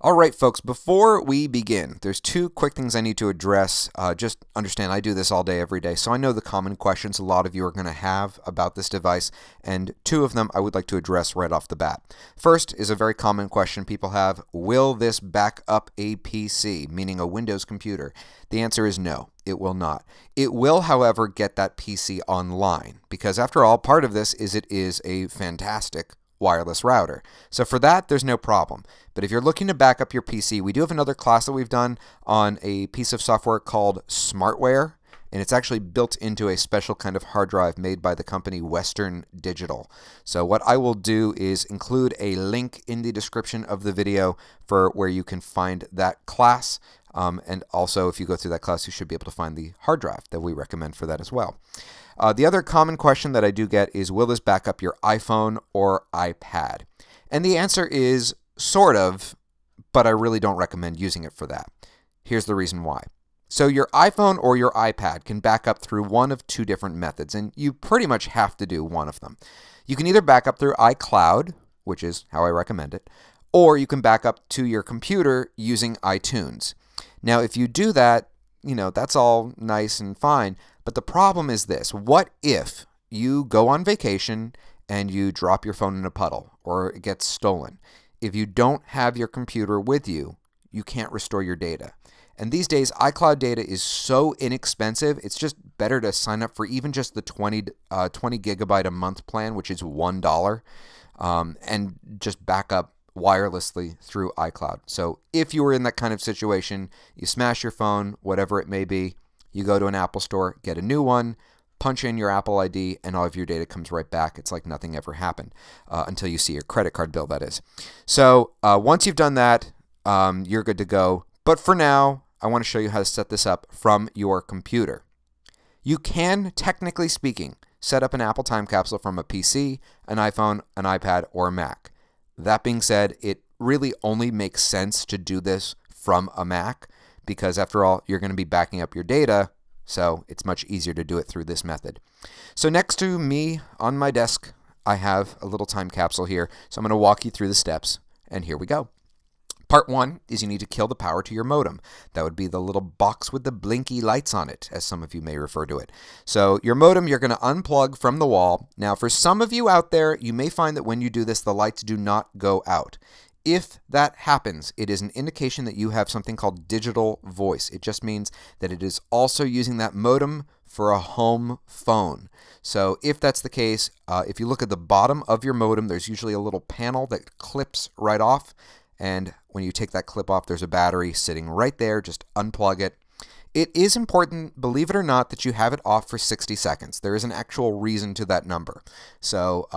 Alright folks, before we begin, there's two quick things I need to address. Just understand I do this all day every day, so I know the common questions a lot of you are going to have about this device, and two of them I would like to address right off the bat. First is a very common question people have: will this back up a PC, meaning a Windows computer? The answer is no. It will not. It will, however, get that PC online, because after all, part of this is it is a fantastic wireless router. So for that, there's no problem. But if you're looking to back up your PC, we do have another class that we've done on a piece of software called SmartWare, and it's actually built into a special kind of hard drive made by the company Western Digital. So what I will do is include a link in the description of the video for where you can find that class. And also, if you go through that class, you should be able to find the hard drive that we recommend for that as well. The other common question that I do get is, will this back up your iPhone or iPad? And the answer is sort of, but I really don't recommend using it for that. Here's the reason why. So your iPhone or your iPad can back up through one of two different methods, and you pretty much have to do one of them. You can either back up through iCloud, which is how I recommend it, or you can back up to your computer using iTunes. Now, if you do that, you know, that's all nice and fine, but the problem is this: what if you go on vacation and you drop your phone in a puddle or it gets stolen? If you don't have your computer with you, you can't restore your data. And these days, iCloud data is so inexpensive, it's just better to sign up for even just the 20 gigabyte a month plan, which is $1, and just back up wirelessly through iCloud. So if you were in that kind of situation, you smash your phone, whatever it may be, you go to an Apple store, get a new one, punch in your Apple ID, and all of your data comes right back. It's like nothing ever happened, until you see your credit card bill, that is. So once you've done that, you're good to go. But for now, I want to show you how to set this up from your computer. You can, technically speaking, set up an Apple Time Capsule from a PC, an iPhone, an iPad, or a Mac. That being said, it really only makes sense to do this from a Mac, because after all, you're going to be backing up your data, so it's much easier to do it through this method. So next to me on my desk, I have a little time capsule here, so I'm going to walk you through the steps, and here we go. Part one is you need to kill the power to your modem. That would be the little box with the blinky lights on it, as some of you may refer to it. So your modem, you're going to unplug from the wall. Now, for some of you out there, you may find that when you do this, the lights do not go out. If that happens, it is an indication that you have something called digital voice. It just means that it is also using that modem for a home phone. So if that's the case, if you look at the bottom of your modem, there's usually a little panel that clips right off. And when you take that clip off, there's a battery sitting right there. Just unplug it. It is important, believe it or not, that you have it off for 60 seconds. There is an actual reason to that number. So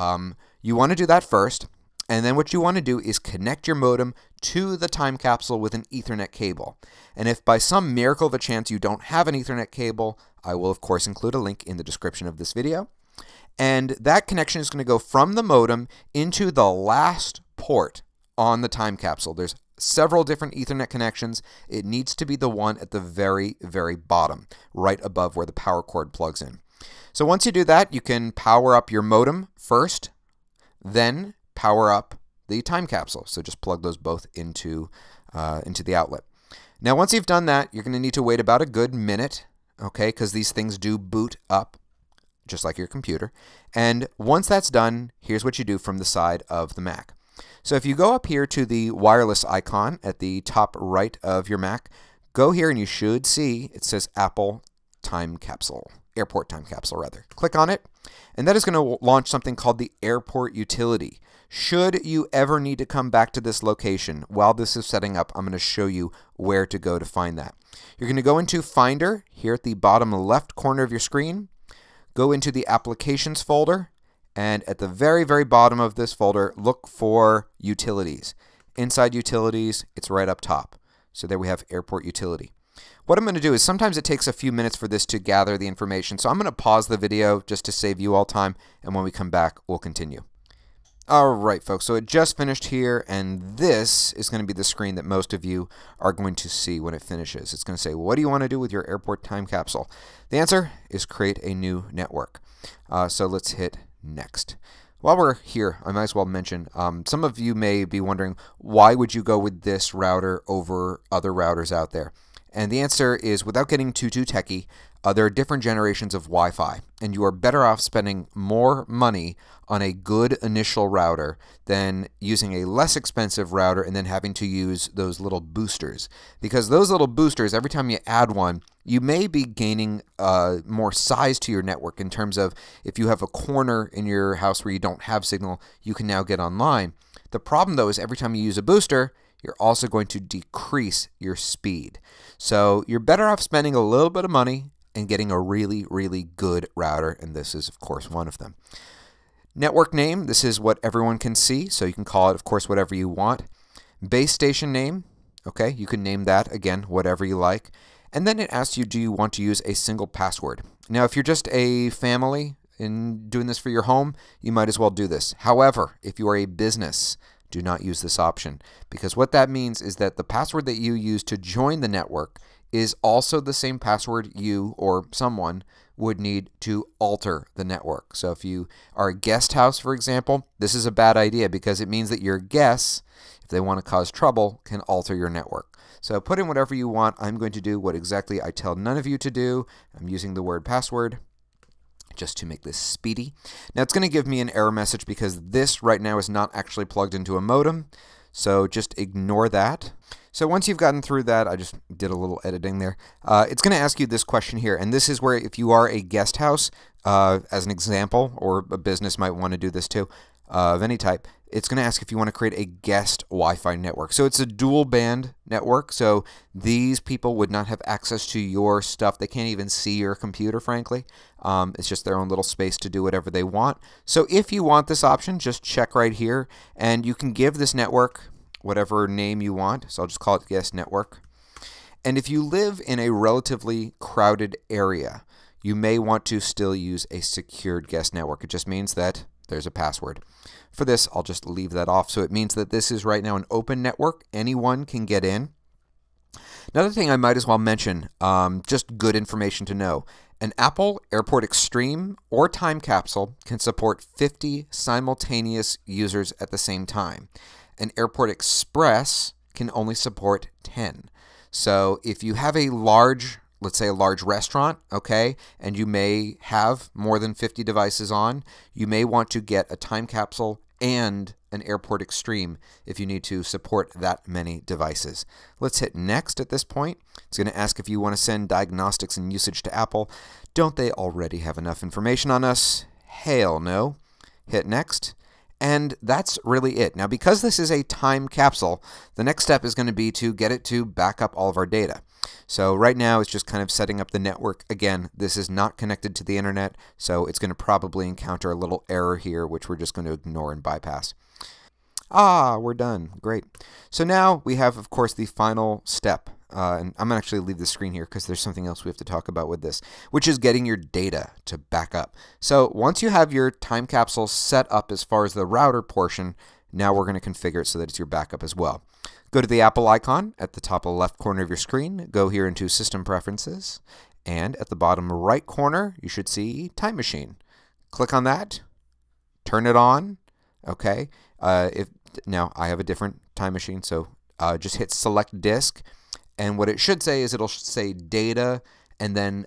you want to do that first. And then what you want to do is connect your modem to the time capsule with an Ethernet cable. And if by some miracle of a chance you don't have an Ethernet cable, I will, of course, include a link in the description of this video. And that connection is going to go from the modem into the last port on the time capsule. There's several different Ethernet connections. It needs to be the one at the very, very bottom, right above where the power cord plugs in. So once you do that, you can power up your modem first, then power up the time capsule. So just plug those both into the outlet. Now, once you've done that, you're going to need to wait about a good minute, okay, because these things do boot up, just like your computer. And once that's done, here's what you do from the side of the Mac. So if you go up here to the wireless icon at the top right of your Mac, go here and you should see it says Apple Time Capsule, Airport Time Capsule rather. Click on it, and that is going to launch something called the Airport Utility. Should you ever need to come back to this location while this is setting up, I'm going to show you where to go to find that. You're going to go into Finder here at the bottom left corner of your screen, go into the Applications folder, and at the very, very bottom of this folder, look for Utilities. Inside Utilities, it's right up top. So there we have Airport Utility. What I'm going to do is, sometimes it takes a few minutes for this to gather the information, so I'm going to pause the video just to save you all time, and when we come back, we'll continue. Alright folks, so it just finished here, and this is going to be the screen that most of you are going to see when it finishes. It's going to say, what do you want to do with your Airport Time Capsule? The answer is create a new network. So let's hit Next. While we're here, I might as well mention, some of you may be wondering, why would you go with this router over other routers out there? And the answer is, without getting too techie, there are different generations of Wi-Fi, and you are better off spending more money on a good initial router than using a less expensive router and then having to use those little boosters. Because those little boosters, every time you add one, you may be gaining more size to your network in terms of if you have a corner in your house where you don't have signal, you can now get online. The problem, though, is every time you use a booster, you're also going to decrease your speed. So you're better off spending a little bit of money and getting a really good router, and this is, of course, one of them. Network name, this is what everyone can see, so you can call it, of course, whatever you want. Base station name, okay, you can name that, again, whatever you like. And then it asks you, do you want to use a single password? Now, if you're just a family and doing this for your home, you might as well do this. However, if you are a business, do not use this option, because what that means is that the password that you use to join the network is also the same password you or someone would need to alter the network. So if you are a guest house, for example, this is a bad idea because it means that your guests, if they want to cause trouble, can alter your network. So put in whatever you want. I'm going to do what exactly I tell none of you to do. I'm using the word password just to make this speedy. Now it's going to give me an error message because this right now is not actually plugged into a modem, so just ignore that. So once you've gotten through that, I just did a little editing there, it's going to ask you this question here, and this is where if you are a guest house, as an example, or a business might want to do this too, of any type, it's going to ask if you want to create a guest Wi-Fi network. So it's a dual band network, so these people would not have access to your stuff. They can't even see your computer, frankly. It's just their own little space to do whatever they want. So if you want this option, just check right here, and you can give this network whatever name you want. So I'll just call it guest network. And if you live in a relatively crowded area, you may want to still use a secured guest network. It just means that there's a password. For this, I'll just leave that off. So it means that this is right now an open network. Anyone can get in. Another thing I might as well mention, just good information to know. An Apple, Airport Extreme, or Time Capsule can support 50 simultaneous users at the same time. An Airport Express can only support 10. So if you have a large, let's say a large restaurant, okay, and you may have more than 50 devices on, you may want to get a Time Capsule and an Airport Extreme if you need to support that many devices. Let's hit next at this point. It's going to ask if you want to send diagnostics and usage to Apple. Don't they already have enough information on us? Hell no. Hit next. And that's really it. Now, because this is a time capsule, the next step is going to be to get it to back up all of our data. So right now, it's just kind of setting up the network. Again, this is not connected to the internet, so it's going to probably encounter a little error here, which we're just going to ignore and bypass. Ah, we're done. Great. So now we have, of course, the final step. And I'm going to actually leave the screen here because there's something else we have to talk about with this, which is getting your data to back up. So once you have your time capsule set up as far as the router portion, now we're going to configure it so that it's your backup as well. Go to the Apple icon at the top of the left corner of your screen. Go here into System Preferences. And at the bottom right corner, you should see Time Machine. Click on that. Turn it on. Okay. Now, I have a different Time Machine, so just hit Select Disk. And what it should say is it'll say data and then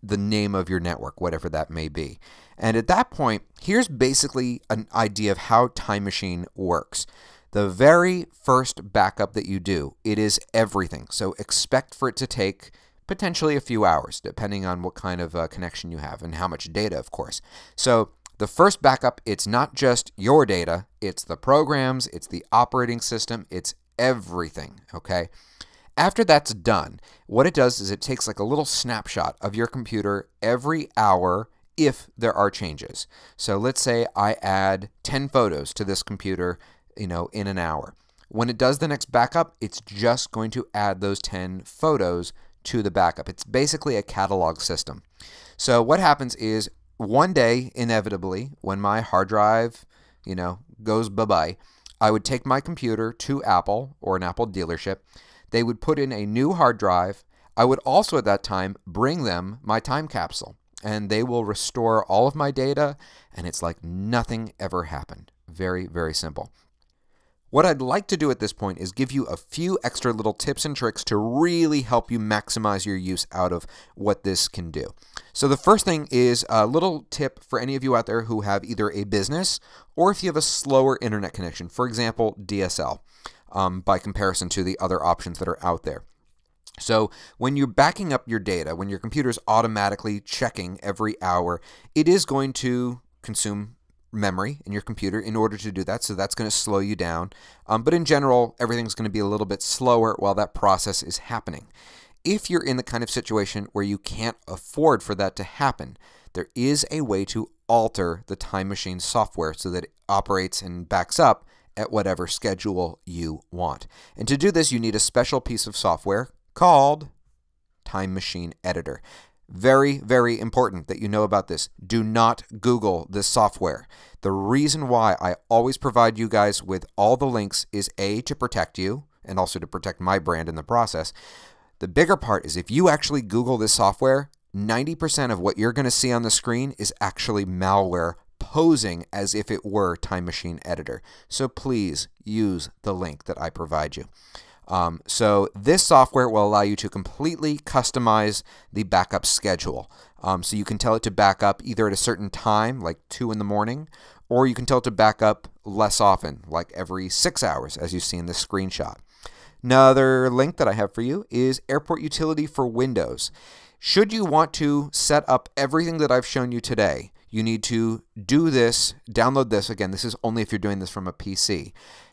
the name of your network, whatever that may be. And at that point, here's basically an idea of how Time Machine works. The very first backup that you do, it is everything. So expect for it to take potentially a few hours, depending on what kind of connection you have and how much data, of course. So the first backup, it's not just your data, it's the programs, it's the operating system, it's everything, okay? After that's done, what it does is it takes like a little snapshot of your computer every hour if there are changes. So let's say I add 10 photos to this computer, you know, in an hour. When it does the next backup, it's just going to add those 10 photos to the backup. It's basically a catalog system. So what happens is one day, inevitably, when my hard drive, you know, goes bye-bye, I would take my computer to Apple or an Apple dealership. They would put in a new hard drive. I would also at that time bring them my time capsule. and they will restore all of my data, and it's like nothing ever happened. Very, very simple. What I'd like to do at this point is give you a few extra little tips and tricks to really help you maximize your use out of what this can do. So the first thing is a little tip for any of you out there who have either a business or if you have a slower internet connection, for example, DSL, by comparison to the other options that are out there. So when you're backing up your data, when your computer's automatically checking every hour, it is going to consume memory in your computer in order to do that, so that's going to slow you down. But in general, everything's going to be a little bit slower while that process is happening. If you're in the kind of situation where you can't afford for that to happen, there is a way to alter the Time Machine software so that it operates and backs up at whatever schedule you want. And to do this, you need a special piece of software called Time Machine Editor. Very, very important that you know about this. Do not Google this software. The reason why I always provide you guys with all the links is A, to protect you, and also to protect my brand in the process. The bigger part is if you actually Google this software, 90% of what you're going to see on the screen is actually malware posing as if it were Time Machine Editor. So please use the link that I provide you. So this software will allow you to completely customize the backup schedule. So you can tell it to back up either at a certain time, like 2 in the morning, or you can tell it to back up less often, like every 6 hours, as you see in this screenshot. Another link that I have for you is Airport Utility for Windows. Should you want to set up everything that I've shown you today, you need to do this, download this. Again, this is only if you're doing this from a PC.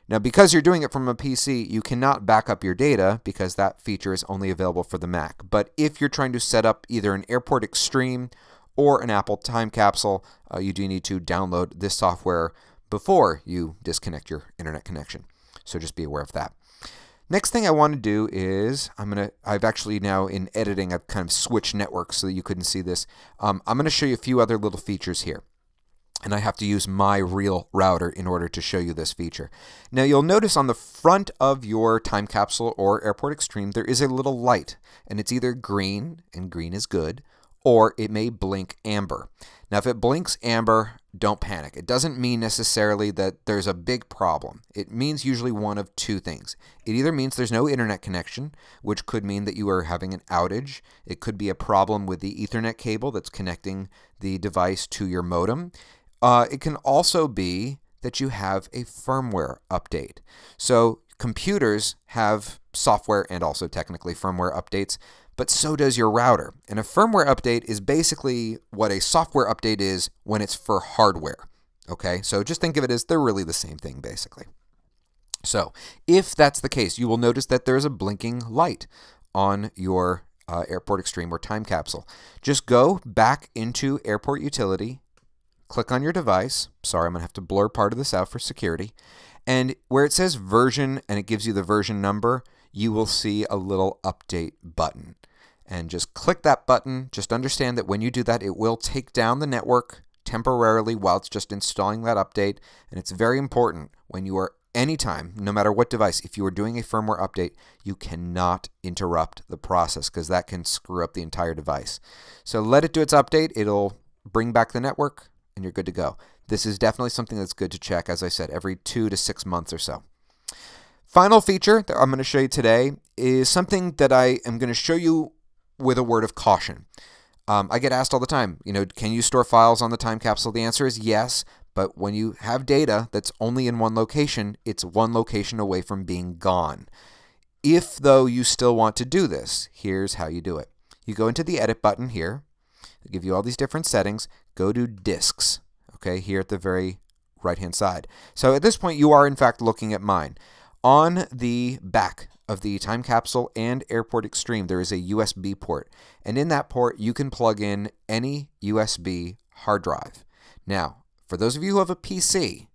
Now, because you're doing it from a PC, you cannot back up your data because that feature is only available for the Mac. But if you're trying to set up either an Airport Extreme or an Apple Time Capsule, you do need to download this software before you disconnect your internet connection. So just be aware of that. Next thing I want to do is, I've actually now in editing, I've kind of switched networks so that you couldn't see this. I'm going to show you a few other little features here. And I have to use my real router in order to show you this feature. Now you'll notice on the front of your Time Capsule or Airport Extreme there is a little light, and it's either green, and green is good, or it may blink amber. Now if it blinks amber, don't panic. It doesn't mean necessarily that there's a big problem. It means usually one of two things. It either means there's no internet connection, which could mean that you are having an outage. It could be a problem with the Ethernet cable that's connecting the device to your modem. It can also be that you have a firmware update. So computers have software and also technically firmware updates, but so does your router. And a firmware update is basically what a software update is when it's for hardware. Okay, so just think of it as they're really the same thing basically. So if that's the case, you will notice that there's a blinking light on your Airport Extreme or Time Capsule. Just go back into Airport Utility, click on your device. Sorry, I'm going to have to blur part of this out for security. And where it says version and it gives you the version number, you will see a little update button. And just click that button. Just understand that when you do that, it will take down the network temporarily while it's just installing that update. And it's very important when you are anytime, no matter what device, if you are doing a firmware update, you cannot interrupt the process because that can screw up the entire device. So let it do its update. It'll bring back the network, and you're good to go. This is definitely something that's good to check, as I said, every 2 to 6 months or so. Final feature that I'm going to show you today is something that I am going to show you with a word of caution. I get asked all the time, you know, can you store files on the Time Capsule? The answer is yes, but when you have data that's only in one location, it's one location away from being gone. If, though, you still want to do this, here's how you do it. You go into the Edit button here. It'll give you all these different settings. Go to Disks, okay, here at the very right-hand side. So at this point, you are, in fact, looking at mine. On the back of the Time Capsule and Airport Extreme, there is a USB port. And in that port, you can plug in any USB hard drive. Now, for those of you who have a PC,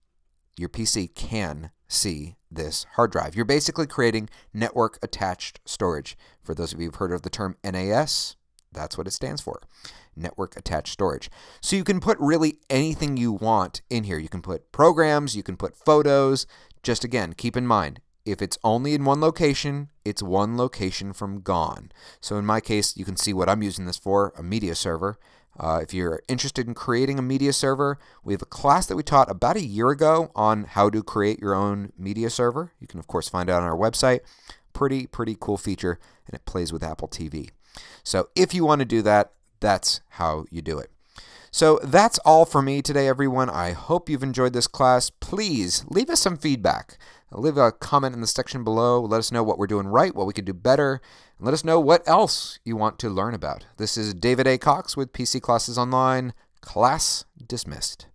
your PC can see this hard drive. You're basically creating network-attached storage. For those of you who've heard of the term NAS, that's what it stands for, network attached storage. So you can put really anything you want in here. You can put programs, you can put photos. Just again, keep in mind, if it's only in one location, it's one location from gone. So in my case, you can see what I'm using this for, a media server. If you're interested in creating a media server, we have a class that we taught about a year ago on how to create your own media server. You can, of course, find it on our website. Pretty cool feature, and it plays with Apple TV. So if you want to do that, that's how you do it. So that's all for me today, everyone. I hope you've enjoyed this class. Please leave us some feedback. Leave a comment in the section below. Let us know what we're doing right, what we could do better, and let us know what else you want to learn about. This is David A. Cox with PC Classes Online. Class dismissed.